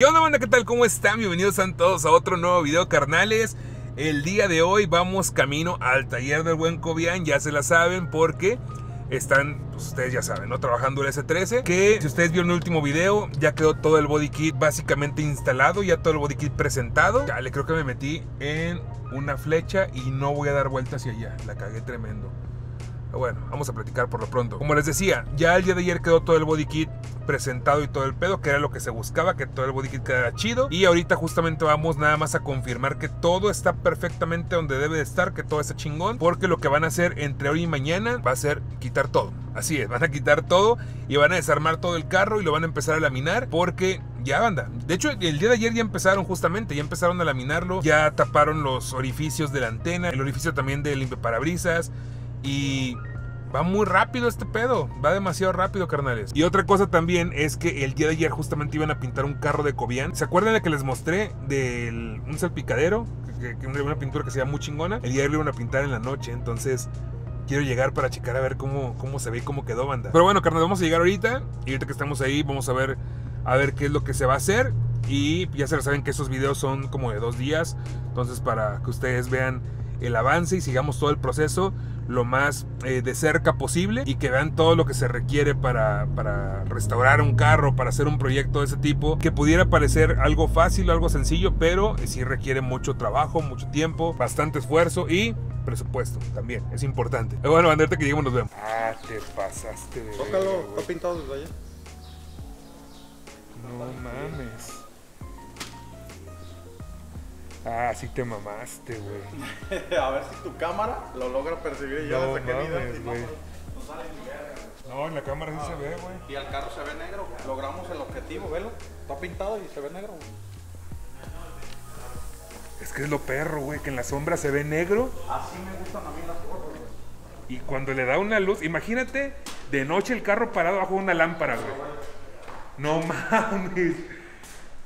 ¿Qué onda, banda? ¿Qué tal? ¿Cómo están? Bienvenidos a todos a otro nuevo video, carnales. El día de hoy vamos camino al taller del buen Cobian. Ya se la saben porque están, pues ustedes ya saben, ¿no? Trabajando el S13. Que si ustedes vieron el último video, ya quedó todo el body kit básicamente instalado. Ya todo el body kit presentado. Ya le creo que me metí en una flecha y no voy a dar vuelta hacia allá. La cagué tremendo. Pero bueno, vamos a platicar por lo pronto. Como les decía, ya el día de ayer quedó todo el body kit presentado y todo el pedo, que era lo que se buscaba, que todo el body kit quedara chido. Y ahorita justamente vamos nada más a confirmar que todo está perfectamente donde debe de estar, que todo está chingón, porque lo que van a hacer entre hoy y mañana va a ser quitar todo. Así es, van a quitar todo y van a desarmar todo el carro y lo van a empezar a laminar, porque ya, banda, de hecho el día de ayer ya empezaron justamente, ya empezaron a laminarlo, ya taparon los orificios de la antena, el orificio también del limpiaparabrisas y... va muy rápido este pedo, va demasiado rápido, carnales. Y otra cosa también es que el día de ayer justamente iban a pintar un carro de Cobian. ¿Se acuerdan de que les mostré de un salpicadero? Que una pintura que se veía muy chingona. El día de ayer lo iban a pintar en la noche, entonces quiero llegar para checar a ver cómo se ve y cómo quedó, banda. Pero bueno, carnales, vamos a llegar ahorita. Y ahorita que estamos ahí vamos a ver qué es lo que se va a hacer. Y ya se lo saben que estos videos son como de 2 días. Entonces para que ustedes vean el avance y sigamos todo el proceso lo más de cerca posible y que vean todo lo que se requiere para restaurar un carro, para hacer un proyecto de ese tipo, que pudiera parecer algo fácil, algo sencillo, pero sí requiere mucho trabajo, mucho tiempo, bastante esfuerzo y presupuesto también, es importante. Bueno, bandera, que lleguemos, nos vemos. Ah, te pasaste de... Tócalo, está pintado desde allá. No mames. Ah, sí te mamaste, güey. A ver si tu cámara lo logra percibir y ya no, desde mames, que midas, si no, no sale ni verga. No, en la cámara sí se ve, güey. Y al carro se ve negro, logramos el objetivo, velo. Está pintado y se ve negro, güey. Es que es lo perro, güey, que en la sombra se ve negro. Así me gustan a mí las fotos, güey. Y cuando le da una luz, imagínate de noche el carro parado bajo una lámpara, güey. No mames.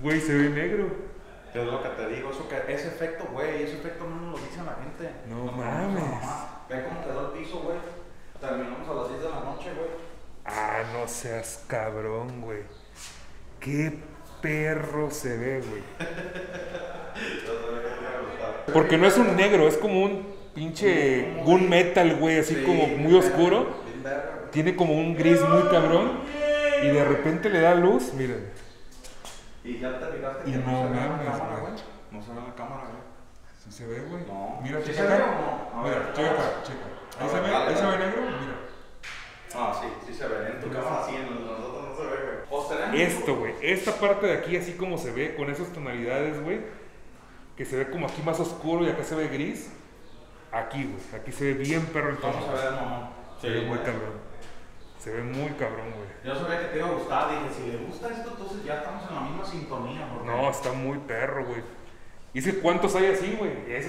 Güey, se ve negro. Es lo que te digo, eso que, ese efecto, güey, ese efecto no nos lo dice a la gente. No mames. Ve cómo quedó el piso, güey. Terminamos a las 10 de la noche, güey. Ah, no seas cabrón, güey. Qué perro se ve, güey. Porque no es un negro, es como un pinche gun metal, güey, así sí, como muy oscuro. Tiene como un gris muy cabrón. Y de repente le da luz, miren. Y ya te fijaste que no se ve la cámara, güey. No se ve la cámara, güey. Sí se ve, güey. No. Mira, ¿sí checa acá? No. Mira, ver, checa, checa. Ahí se ve, ahí se ve negro, mira. Ah, sí, sí se ve. En tu cámara sí, en nosotros no se ve, güey. Esto, güey, esta parte de aquí así como se ve, con esas tonalidades, güey. Que se ve como aquí más oscuro y acá se ve gris. Aquí, güey, aquí se ve bien perro el tono. ¿Cómo se ve, mamá? Se ve muy cabrón. Se ve muy cabrón, güey. Yo sabía que te iba a gustar, dije, si le gusta esto, entonces ya estamos en la misma sintonía, porque... No, está muy perro, güey. Y si cuántos hay así, güey. Ese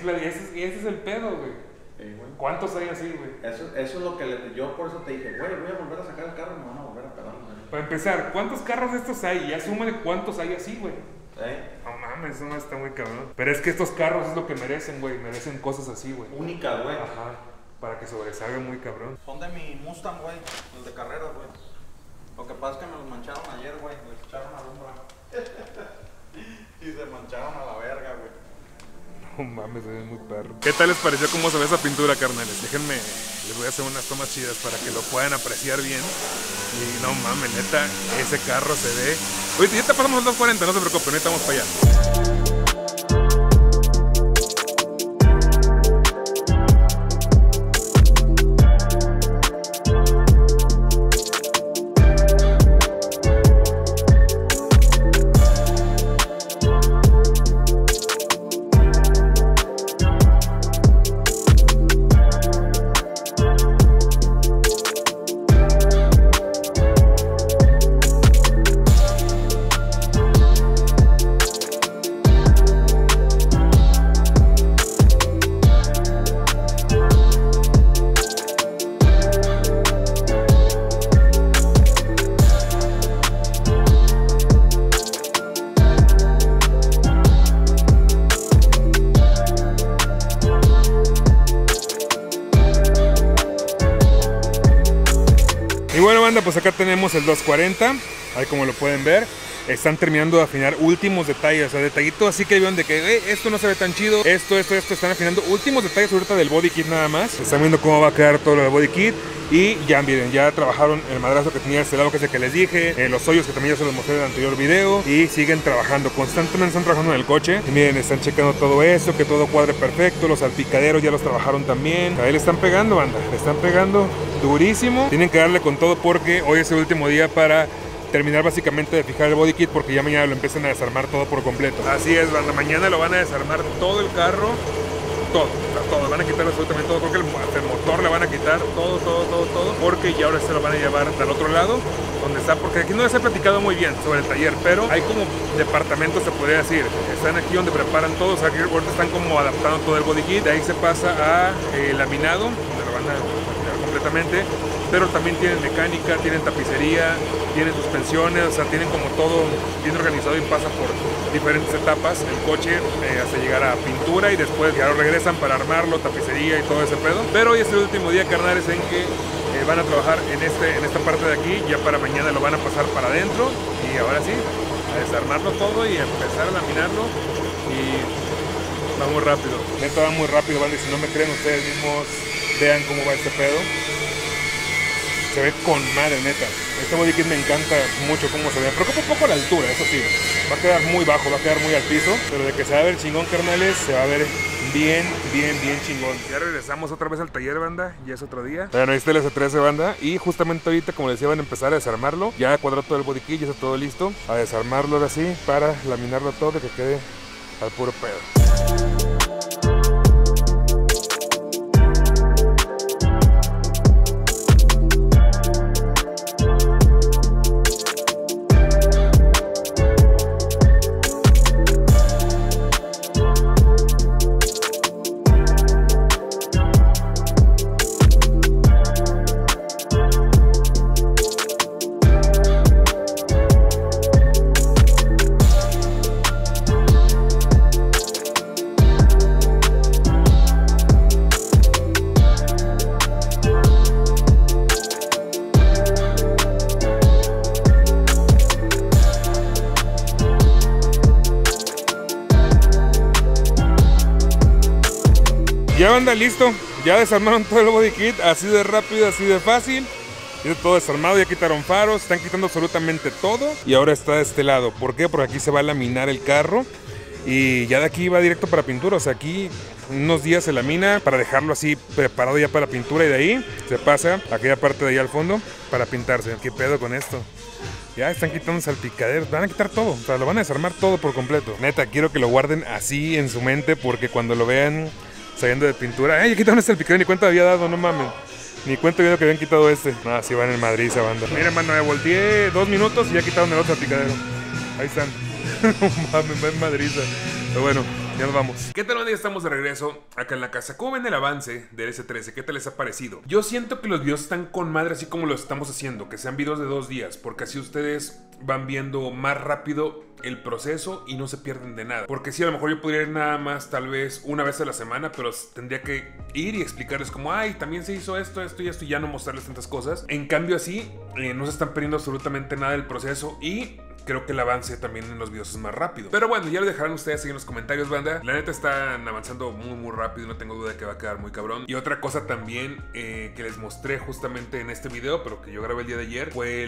es el pedo, güey. Sí, güey. ¿Cuántos hay así, güey? Eso es lo que yo por eso te dije, güey, voy a volver a sacar el carro y me van a volver a pegar, güey. Para empezar, ¿cuántos carros de estos hay? Ya súmale cuántos hay así, güey. No mames, eso no está muy cabrón. Pero es que estos carros es lo que merecen, güey. Merecen cosas así, güey. Únicas, güey. Ajá. Para que sobresalga muy cabrón. Son de mi Mustang, güey. El de carreras, güey. Lo que pasa es que me los mancharon ayer, güey. Les echaron a lumbra. Y se mancharon a la verga, güey. No mames, se ve muy perro. ¿Qué tal les pareció cómo se ve esa pintura, carnales? Déjenme, les voy a hacer unas tomas chidas para que lo puedan apreciar bien. Y no mames, neta, ese carro se ve... Oye, ya te pasamos al 240, no se preocupen, ahorita vamos para allá. Pues acá tenemos el 240, ahí como lo pueden ver, están terminando de afinar últimos detalles, o sea, detallitos así que vieron de que esto no se ve tan chido, esto, están afinando últimos detalles ahorita del body kit nada más. Están viendo cómo va a quedar todo lo del body kit y ya miren, ya trabajaron el madrazo que tenía este lado, que es el que les dije, los hoyos que también ya se los mostré en el anterior video, y siguen trabajando, constantemente están trabajando en el coche. Y miren, están checando todo eso, que todo cuadre perfecto, los salpicaderos ya los trabajaron también. Ahí le están pegando, banda, le están pegando durísimo. Tienen que darle con todo porque hoy es el último día para terminar básicamente de fijar el body kit, porque ya mañana lo empiezan a desarmar todo por completo. Así es, banda, mañana lo van a desarmar todo el carro, todo, van a quitar absolutamente todo. Creo que el motor le van a quitar todo, porque ya ahora se lo van a llevar al otro lado, donde está, porque aquí no les he platicado muy bien sobre el taller, pero hay como departamentos, se podría decir, están aquí donde preparan todo, o sea, aquí ahorita están como adaptando todo el body kit, de ahí se pasa a laminado, donde lo van a laminar completamente, pero también tienen mecánica, tienen tapicería, tienen suspensiones, o sea, tienen como todo bien organizado y pasa por diferentes etapas el coche hasta llegar a pintura, y después ya lo regresan para armarlo, tapicería y todo ese pedo. Pero hoy es el último día, carnales, en que van a trabajar en esta parte de aquí. Ya para mañana lo van a pasar para adentro y ahora sí, a desarmarlo todo y empezar a laminarlo, y va muy rápido. Neta va muy rápido, ¿vale? Si no me creen ustedes mismos, vean cómo va este pedo. Se ve con madre, neta. Este body kit me encanta mucho cómo se ve. Me preocupa un poco la altura, eso sí. Va a quedar muy bajo, va a quedar muy al piso. Pero de que se va a ver chingón, carnales, se va a ver bien chingón. Ya regresamos otra vez al taller, banda. Ya es otro día. Bueno, este es el S13, banda. Y justamente ahorita, como les decía, van a empezar a desarmarlo. Ya cuadró todo el body kit, ya está todo listo. A desarmarlo ahora sí, para laminarlo todo, que quede al puro pedo. Ya, banda, listo, ya desarmaron todo el body kit, así de rápido, así de fácil. Ya todo desarmado, ya quitaron faros, están quitando absolutamente todo. Y ahora está de este lado, ¿por qué? Porque aquí se va a laminar el carro. Y ya de aquí va directo para pintura, o sea, aquí unos días se lamina para dejarlo así preparado ya para pintura. Y de ahí se pasa a aquella parte de allá al fondo para pintarse. ¿Qué pedo con esto? Ya están quitando salpicaderos, van a quitar todo, o sea, lo van a desarmar todo por completo. Neta, quiero que lo guarden así en su mente, porque cuando lo vean saliendo de pintura, ya quitaron este salpicadero, ni cuenta había dado, no mames, ni cuenta había dado que habían quitado este. Ah, sí van en Madrid esa banda. Miren, mano, me volteé 2 minutos y ya quitaron el otro salpicadero. Ahí están. No mames, va en Madrid. Pero bueno, ya nos vamos. ¿Qué tal, banda? Ya estamos de regreso acá en la casa. ¿Cómo ven el avance del S13? ¿Qué tal les ha parecido? Yo siento que los videos están con madre así como los estamos haciendo, que sean videos de 2 días, porque así ustedes van viendo más rápido el proceso y no se pierden de nada. Porque sí, a lo mejor yo podría ir nada más tal vez una vez a la semana, pero tendría que ir y explicarles como, ay, también se hizo esto y ya no mostrarles tantas cosas. En cambio así, no se están perdiendo absolutamente nada del proceso y creo que el avance también en los videos es más rápido. Pero bueno, ya lo dejarán ustedes ahí en los comentarios, banda. La neta están avanzando muy rápido, no tengo duda de que va a quedar muy cabrón. Y otra cosa también que les mostré justamente en este video, pero que yo grabé el día de ayer, fue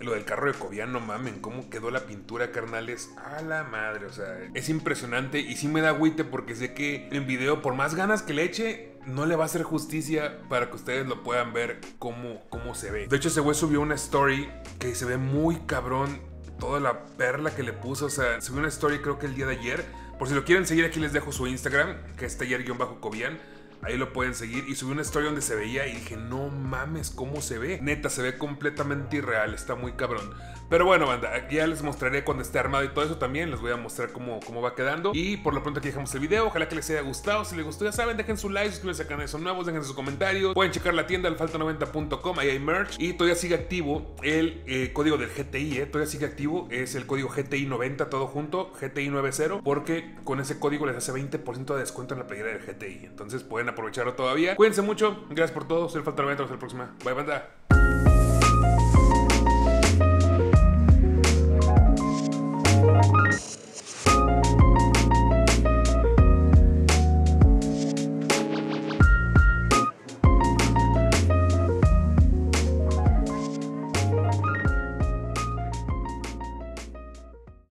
lo del carro de Cobian. No mamen, cómo quedó la pintura, carnales. A la madre, o sea, es impresionante. Y sí me da agüite porque sé que en video, por más ganas que le eche, no le va a hacer justicia para que ustedes lo puedan ver cómo se ve. De hecho, ese güey subió una story que se ve muy cabrón toda la perla que le puso, o sea, subí una story creo que el día de ayer. Por si lo quieren seguir, aquí les dejo su Instagram, que es taller-cobian. Ahí lo pueden seguir. Y subí una story donde se veía y dije, no mames, ¿cómo se ve? Neta, se ve completamente irreal, está muy cabrón. Pero bueno, banda, ya les mostraré cuando esté armado y todo eso también. Les voy a mostrar cómo va quedando. Y por lo pronto aquí dejamos el video. Ojalá que les haya gustado. Si les gustó, ya saben, dejen su like, suscríbanse a canales nuevos, dejen sus comentarios. Pueden checar la tienda alfaltanoventa.com, ahí hay merch. Y todavía sigue activo el código del GTI, todavía sigue activo. Es el código GTI90, todo junto, GTI90, porque con ese código les hace 20% de descuento en la playera del GTI. Entonces pueden aprovecharlo todavía. Cuídense mucho, gracias por todo. Soy Faltanoventa, hasta la próxima. Bye, banda.